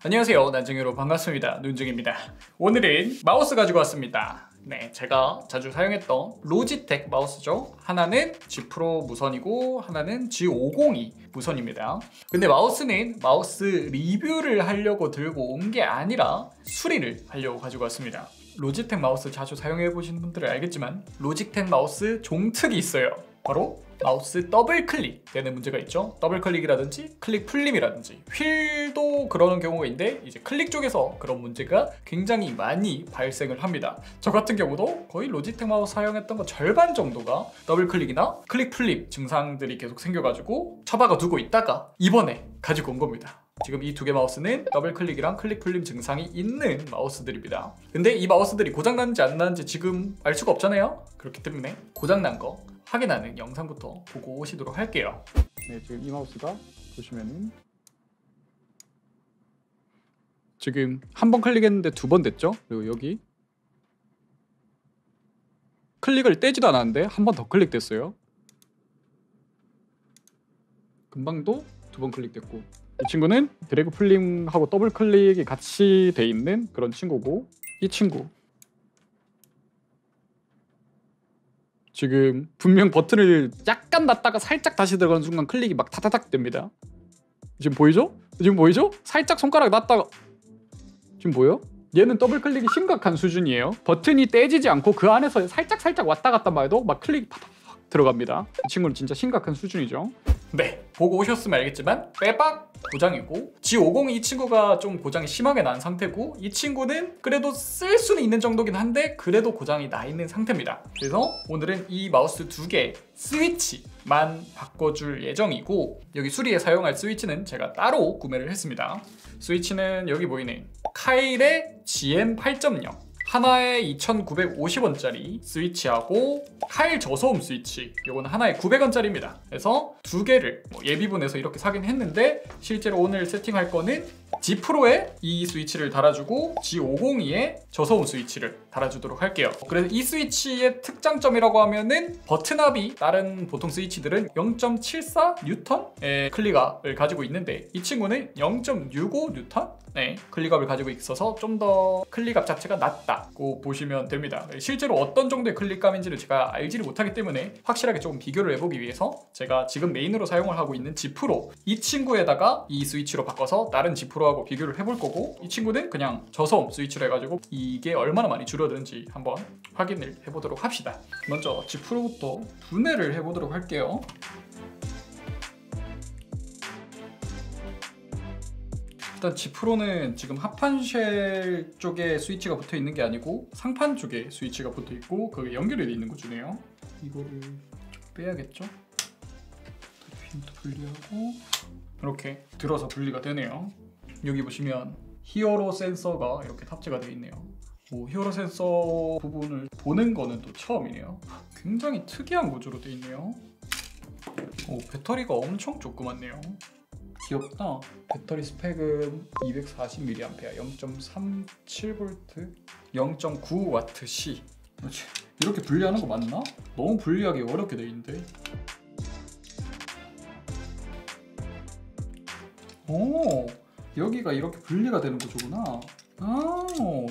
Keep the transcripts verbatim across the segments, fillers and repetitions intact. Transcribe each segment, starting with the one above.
안녕하세요, 난쟁이로 반갑습니다. 논쟁입니다. 오늘은 마우스 가지고 왔습니다. 네, 제가 자주 사용했던 로지텍 마우스죠. 하나는 G 프로 무선이고 하나는 지 오공이 무선입니다. 근데 마우스는 마우스 리뷰를 하려고 들고 온 게 아니라 수리를 하려고 가지고 왔습니다. 로지텍 마우스 자주 사용해 보신 분들은 알겠지만 로지텍 마우스 종특이 있어요. 바로 마우스 더블 클릭되는 문제가 있죠. 더블 클릭이라든지 클릭 풀림이라든지 휠도 그러는 경우가 있는데 이제 클릭 쪽에서 그런 문제가 굉장히 많이 발생을 합니다. 저 같은 경우도 거의 로지텍 마우스 사용했던 거 절반 정도가 더블 클릭이나 클릭 풀림 증상들이 계속 생겨가지고 처박아 두고 있다가 이번에 가지고 온 겁니다. 지금 이 두 개 마우스는 더블 클릭이랑 클릭 풀림 증상이 있는 마우스들입니다. 근데 이 마우스들이 고장났는지 안 났는지 지금 알 수가 없잖아요. 그렇기 때문에 고장난 거 확인하는 영상부터 보고 오시도록 할게요. 네, 지금 이 마우스가 보시면은 지금 한 번 클릭했는데 두 번 됐죠? 그리고 여기 클릭을 떼지도 않았는데 한 번 더 클릭됐어요. 금방도 두 번 클릭됐고, 이 친구는 드래그 풀림하고 더블 클릭이 같이 돼 있는 그런 친구고, 이 친구 지금 분명 버튼을 약간 놨다가 살짝 다시 들어가는 순간 클릭이 막 타타닥 됩니다. 지금 보이죠? 지금 보이죠? 살짝 손가락 놨다가 지금 보여? 얘는 더블 클릭이 심각한 수준이에요. 버튼이 떼지지 않고 그 안에서 살짝 살짝 왔다 갔다 말도 막 클릭이 팍팍 들어갑니다. 이 친구는 진짜 심각한 수준이죠. 네, 보고 오셨으면 알겠지만 빼박 고장이고, 지 오공이 이 친구가 좀 고장이 심하게 난 상태고, 이 친구는 그래도 쓸 수는 있는 정도긴 한데 그래도 고장이 나 있는 상태입니다. 그래서 오늘은 이 마우스 두 개 스위치만 바꿔줄 예정이고, 여기 수리에 사용할 스위치는 제가 따로 구매를 했습니다. 스위치는 여기 보이는 칼의 지 엠 팔 점 영 하나에 이천구백오십 원짜리 스위치하고 칼 저소음 스위치, 요건 하나에 구백 원짜리입니다. 그래서 두 개를 뭐 예비분에서 이렇게 사긴 했는데, 실제로 오늘 세팅할 거는 G 프로에 이 스위치를 달아주고 지 오공이에 저소음 스위치를 달아주도록 할게요. 그래서 이 스위치의 특장점이라고 하면은 버튼압이 다른 보통 스위치들은 영 점 칠사 뉴턴의 클릭압을 가지고 있는데 이 친구는 영 점 육오 뉴턴의 클릭압을 가지고 있어서 좀 더 클릭압 자체가 낮다고 보시면 됩니다. 실제로 어떤 정도의 클릭감인지를 제가 알지를 못하기 때문에 확실하게 조금 비교를 해보기 위해서 제가 지금 메인으로 사용을 하고 있는 G 프로, 이 친구에다가 이 스위치로 바꿔서 다른 G 프로 하고 비교를 해볼 거고, 이 친구는 그냥 저소음 스위치로 해가지고 이게 얼마나 많이 줄어드는지 한번 확인을 해보도록 합시다. 먼저 G 프로부터 분해를 해보도록 할게요. 일단 G 프로는 지금 하판쉘 쪽에 스위치가 붙어 있는 게 아니고 상판 쪽에 스위치가 붙어 있고 그게 연결이 돼 있는 거 주네요. 이거를 빼야겠죠? 핀도 분리하고 이렇게 들어서 분리가 되네요. 여기 보시면 히어로 센서가 이렇게 탑재가 되어 있네요. 뭐 히어로 센서 부분을 보는 거는 또 처음이네요. 굉장히 특이한 구조로 되어 있네요. 오, 배터리가 엄청 조그맣네요. 귀엽다. 배터리 스펙은 이백사십 밀리암페어, 영 점 삼칠 볼트, 영 점 구 와트 시. 그렇지. 이렇게 분리하는 거 맞나? 너무 분리하기 어렵게 되어 있는데. 오, 여기가 이렇게 분리가 되는 구조구나. 아,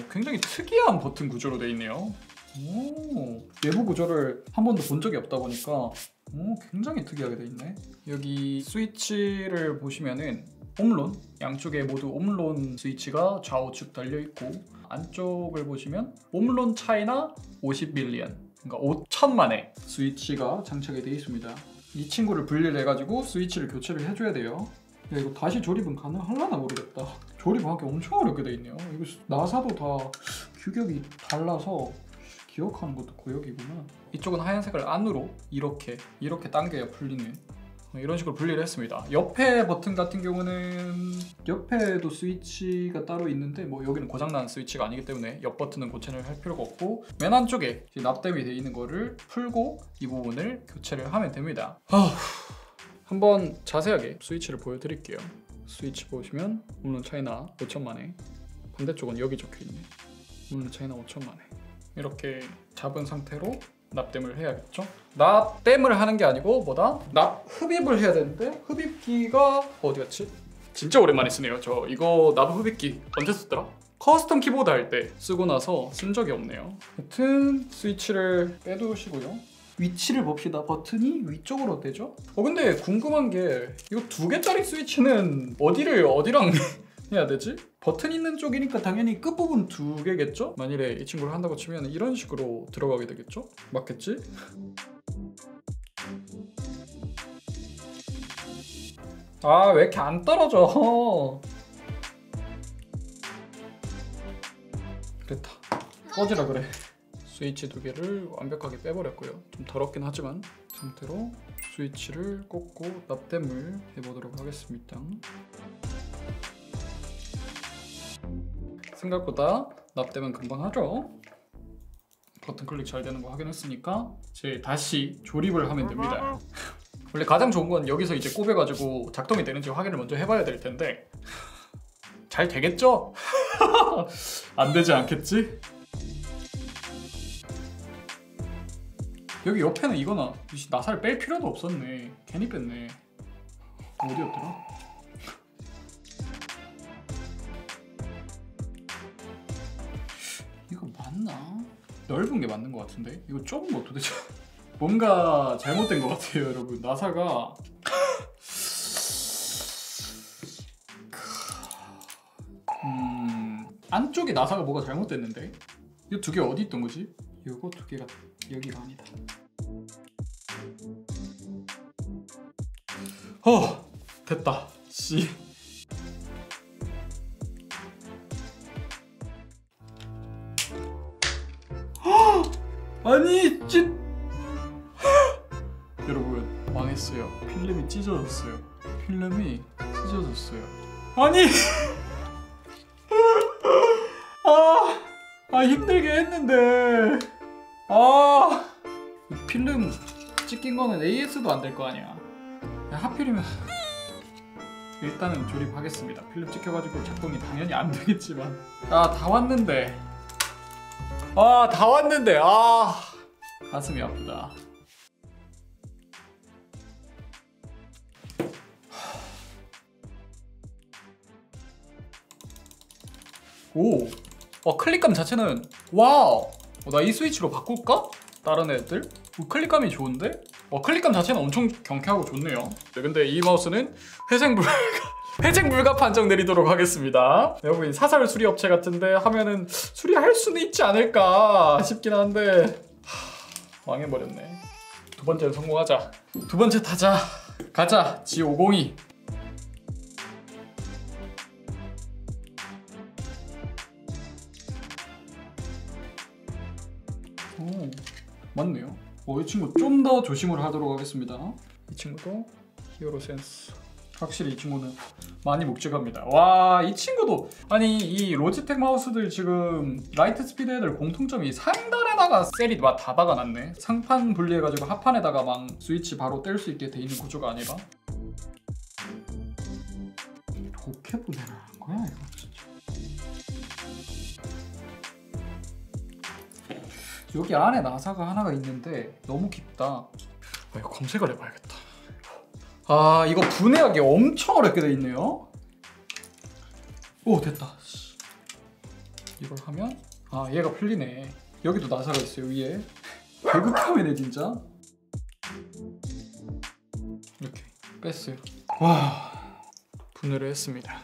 굉장히 특이한 버튼 구조로 되어 있네요. 오, 내부 구조를 한 번도 본 적이 없다 보니까 오, 굉장히 특이하게 되어 있네. 여기 스위치를 보시면은 옴론, 양쪽에 모두 옴론 스위치가 좌우측 달려있고, 안쪽을 보시면 옴론 차이나 오십 밀리언, 그러니까 오천만의 스위치가 장착이 되어 있습니다. 이 친구를 분리를 해가지고 스위치를 교체를 해줘야 돼요. 야, 이거 다시 조립은 가능하려나 모르겠다. 조립하기 엄청 어렵게 돼 있네요. 이거 나사도 다 규격이 달라서 기억하는 것도 고역이구나. 이쪽은 하얀색을 안으로 이렇게 이렇게 당겨야 분리는, 이런 식으로 분리를 했습니다. 옆에 버튼 같은 경우는 옆에도 스위치가 따로 있는데 뭐 여기는 고장난 스위치가 아니기 때문에 옆 버튼은 고체를 할 필요가 없고, 맨 안쪽에 납땜이 되어 있는 거를 풀고 이 부분을 교체를 하면 됩니다. 하... 한번 자세하게 스위치를 보여드릴게요. 스위치 보시면 옴론 차이나 오천만에, 반대쪽은 여기 적혀있네. 옴론 차이나 오천만에 이렇게 잡은 상태로 납땜을 해야겠죠? 납땜을 하는 게 아니고 뭐다? 납 흡입을 해야 되는데 흡입기가 어디 갔지? 진짜 오랜만에 쓰네요. 저 이거 나무 흡입기 언제 썼더라? 커스텀 키보드 할 때 쓰고 나서 쓴 적이 없네요. 하여튼 스위치를 빼두시고요. 위치를 봅시다. 버튼이 위쪽으로 되죠? 어 근데 궁금한 게 이거 두 개짜리 스위치는 어디를 어디랑 해야 되지? 버튼 있는 쪽이니까 당연히 끝부분 두 개겠죠? 만일에 이 친구를 한다고 치면 이런 식으로 들어가게 되겠죠? 맞겠지? 아 왜 이렇게 안 떨어져? 됐다. 꺼지라 그래. 스위치 두 개를 완벽하게 빼버렸고요. 좀 더럽긴 하지만 상태로 스위치를 꽂고 납땜을 해보도록 하겠습니다. 생각보다 납땜은 금방 하죠. 버튼 클릭 잘 되는 거 확인했으니까 이제 다시 조립을 하면 됩니다. 원래 가장 좋은 건 여기서 이제 꼽아가지고 작동이 되는지 확인을 먼저 해봐야 될 텐데 잘 되겠죠? 안 되지 않겠지? 여기 옆에는 이거나 나사를 뺄 필요도 없었네. 괜히 뺐네. 어디였더라? 이거 맞나? 넓은 게 맞는 것 같은데? 이거 좁은 거 도대체 뭔가 잘못된 것 같아요 여러분. 나사가 음... 안쪽에 나사가 뭐가 잘못됐는데? 이거 두 개 어디 있던 거지? 이거 두 개가 여기가 아니다. 어! 됐다. 씨. 아니, 찢. 여러분, 망했어요. 필름이 찢어졌어요. 필름이 찢어졌어요. 아니! 아! 아, 힘들게 했는데. 아, 필름 찍힌 거는 에이에스도 안 될 거 아니야. 야, 하필이면 일단은 조립하겠습니다. 필름 찍혀가지고 작동이 당연히 안 되겠지만. 아, 다 왔는데. 아, 다 왔는데. 아, 가슴이 아프다. 오, 어, 클릭감 자체는 와우. 어, 나 이 스위치로 바꿀까? 다른 애들? 어, 클릭감이 좋은데? 어, 클릭감 자체는 엄청 경쾌하고 좋네요. 네, 근데 이 마우스는 회색불가 회색불가 판정 내리도록 하겠습니다. 여러분, 사설 수리업체 같은데 하면은 수리할 수는 있지 않을까 싶긴 한데 하, 망해버렸네. 두 번째는 성공하자. 두 번째 타자. 가자, 지 오공이. 오, 맞네요. 어, 이 친구 좀 더 조심을 하도록 하겠습니다. 이 친구도 히어로 센스. 확실히 이 친구는 많이 묵직합니다. 와, 이 친구도 아니 이 로지텍 마우스들 지금 라이트 스피드 애들 공통점이 상단에다가 셀이 막 다 박아놨네. 상판 분리해가지고 하판에다가 막 스위치 바로 뗄 수 있게 돼 있는 구조가 아니라. 이렇게 분해를 한 거야 이거 진짜. 여기 안에 나사가 하나가 있는데 너무 깊다. 아, 이거 검색을 해봐야겠다. 아, 이거 분해하기 엄청 어렵게 돼 있네요. 오, 됐다. 이걸 하면 아, 얘가 풀리네. 여기도 나사가 있어요 위에. 개극혐이네 진짜. 이렇게 뺐어요. 와, 분해를 했습니다.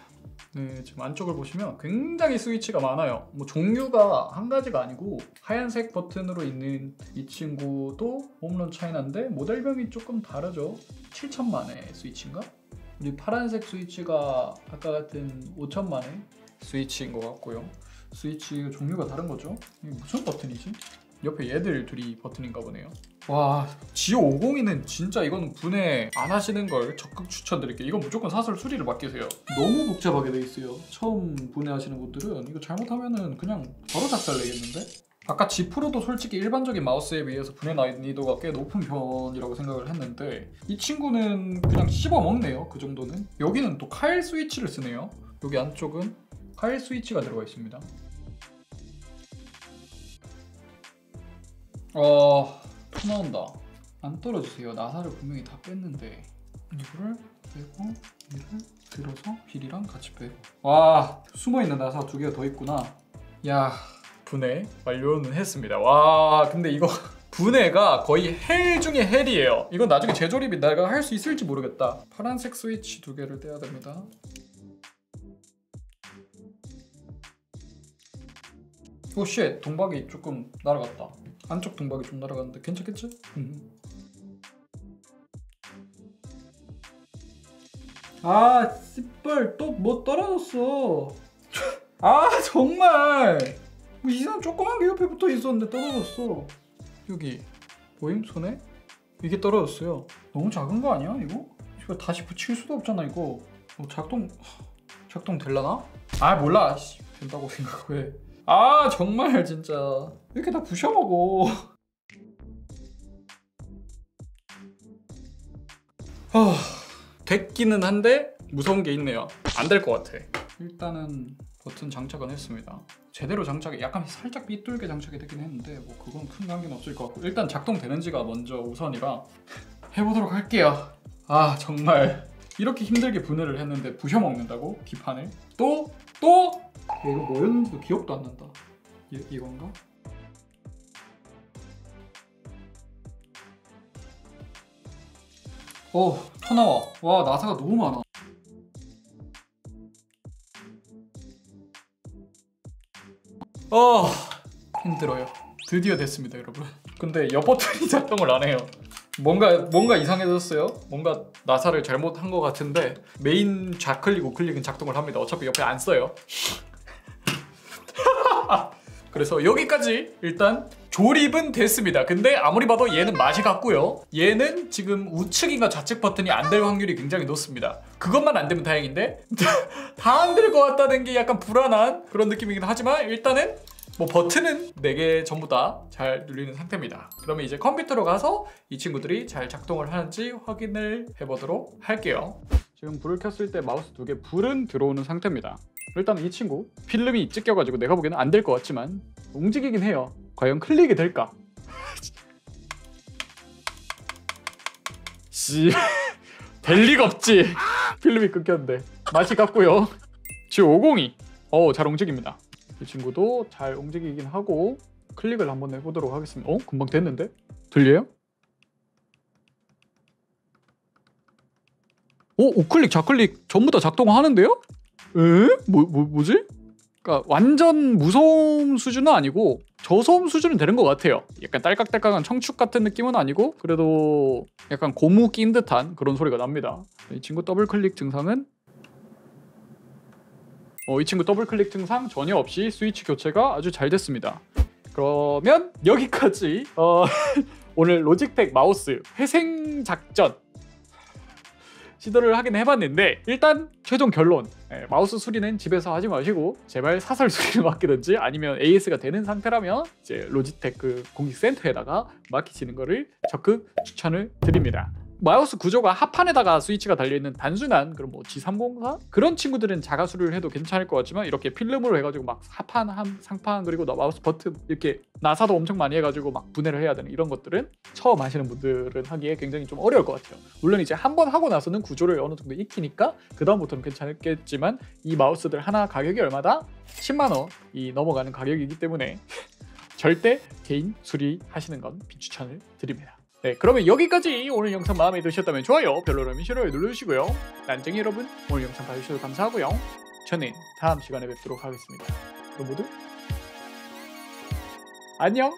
네, 지금 안쪽을 보시면 굉장히 스위치가 많아요. 뭐 종류가 한 가지가 아니고 하얀색 버튼으로 있는 이 친구도 홈런 차이나인데 모델명이 조금 다르죠. 칠천만의 스위치인가? 우리 파란색 스위치가 아까 같은 오천만의 스위치인 것 같고요. 스위치 종류가 다른 거죠? 이게 무슨 버튼이지? 옆에 얘들 둘이 버튼인가 보네요. 와, 지 오공이는 진짜 이건 분해 안 하시는 걸 적극 추천드릴게요. 이건 무조건 사설 수리를 맡기세요. 너무 복잡하게 돼 있어요. 처음 분해하시는 분들은 이거 잘못하면은 그냥 바로 작살 내겠는데? 아까 G 프로도 솔직히 일반적인 마우스에 비해서 분해 난이도가 꽤 높은 편이라고 생각을 했는데 이 친구는 그냥 씹어먹네요. 그 정도는. 여기는 또 칼 스위치를 쓰네요. 여기 안쪽은 칼 스위치가 들어가 있습니다. 어... 토 나온다. 안 떨어지세요. 나사를 분명히 다 뺐는데 이거를 빼고 얘를 들어서 휠이랑 같이 빼고. 와, 숨어있는 나사 두 개가 더 있구나. 야, 분해 완료는 했습니다. 와, 근데 이거 분해가 거의 헬 중에 헬이에요. 이건 나중에 재조립이 내가 할 수 있을지 모르겠다. 파란색 스위치 두 개를 떼야 됩니다. 오 쉣, 동박이 조금 날아갔다. 안쪽 동박이 좀 날아갔는데 괜찮겠지? 음. 아 씨발, 또 뭐 떨어졌어. 아 정말 이상한 조그만 게 옆에 붙어 있었는데 떨어졌어. 여기 보임? 손에? 이게 떨어졌어요. 너무 작은 거 아니야 이거? 이거 다시 붙일 수도 없잖아 이거. 뭐 작동... 작동 될라나? 아 몰라, 된다고 생각해. 아 정말 진짜 이렇게 다 부셔먹어. 아, 됐기는 한데 무서운 게 있네요. 안 될 것 같아. 일단은 버튼 장착은 했습니다. 제대로 장착이 약간 살짝 삐뚤게 장착이 되긴 했는데 뭐 그건 큰 관계는 없을 것 같고, 일단 작동되는지가 먼저 우선이라 해보도록 할게요. 아 정말 이렇게 힘들게 분해를 했는데 부셔먹는다고? 기판을? 또? 또? 야, 이거 뭐였는지도 기억도 안 난다. 이, 이건가? 어, 터 나와. 와, 나사가 너무 많아. 어, 힘들어요. 드디어 됐습니다, 여러분. 근데 옆 버튼이 작동을 안 해요. 뭔가 뭔가 이상해졌어요. 뭔가 나사를 잘못한 것 같은데 메인 좌클릭, 우클릭은 작동을 합니다. 어차피 옆에 안 써요. 그래서 여기까지 일단 조립은 됐습니다. 근데 아무리 봐도 얘는 맛이 같고요, 얘는 지금 우측인가 좌측 버튼이 안 될 확률이 굉장히 높습니다. 그것만 안 되면 다행인데 다 안 될 것 같다는 게 약간 불안한 그런 느낌이긴 하지만 일단은 뭐 버튼은 네 개 전부 다 잘 눌리는 상태입니다. 그러면 이제 컴퓨터로 가서 이 친구들이 잘 작동을 하는지 확인을 해보도록 할게요. 지금 불을 켰을 때 마우스 두 개 불은 들어오는 상태입니다. 일단 이 친구 필름이 찢겨가지고 내가 보기에는 안 될 것 같지만 움직이긴 해요. 과연 클릭이 될까? 씨... 될 리가 없지. 필름이 끊겼는데 맛이 같고요. 지 오백이 어, 잘 움직입니다. 이 친구도 잘 움직이긴 하고 클릭을 한번 해보도록 하겠습니다. 어? 금방 됐는데? 들려요? 오, 우클릭, 좌클릭 전부 다 작동하는데요? 에? 뭐, 뭐, 뭐지? 그러니까 완전 무서움 수준은 아니고 저소음 수준은 되는 것 같아요. 약간 딸깍딸깍한 청축 같은 느낌은 아니고 그래도 약간 고무 낀 듯한 그런 소리가 납니다. 이 친구 더블클릭 증상은? 어, 이 친구 더블클릭 증상 전혀 없이 스위치 교체가 아주 잘 됐습니다. 그러면 여기까지 어, 오늘 로지텍 마우스 회생 작전 시도를 하긴 해봤는데 일단 최종 결론, 예, 마우스 수리는 집에서 하지 마시고 제발 사설 수리를 맡기든지 아니면 에이에스가 되는 상태라면 이제 로지텍 그 공식센터에다가 맡기시는 거를 적극 추천을 드립니다. 마우스 구조가 하판에다가 스위치가 달려있는 단순한 그런 뭐 지 삼백사? 그런 친구들은 자가 수리를 해도 괜찮을 것 같지만 이렇게 필름으로 해가지고 막 하판, 함, 상판 그리고 마우스 버튼 이렇게 나사도 엄청 많이 해가지고 막 분해를 해야 되는 이런 것들은 처음 하시는 분들은 하기에 굉장히 좀 어려울 것 같아요. 물론 이제 한번 하고 나서는 구조를 어느 정도 익히니까 그 다음부터는 괜찮겠지만 이 마우스들 하나 가격이 얼마다? 십만 원이 넘어가는 가격이기 때문에 절대 개인 수리하시는 건 비추천을 드립니다. 네, 그러면 여기까지. 오늘 영상 마음에 드셨다면 좋아요, 별로라면 싫어요 눌러주시고요. 난쟁이 여러분, 오늘 영상 봐주셔서 감사하고요. 저는 다음 시간에 뵙도록 하겠습니다. 그럼 모두 안녕!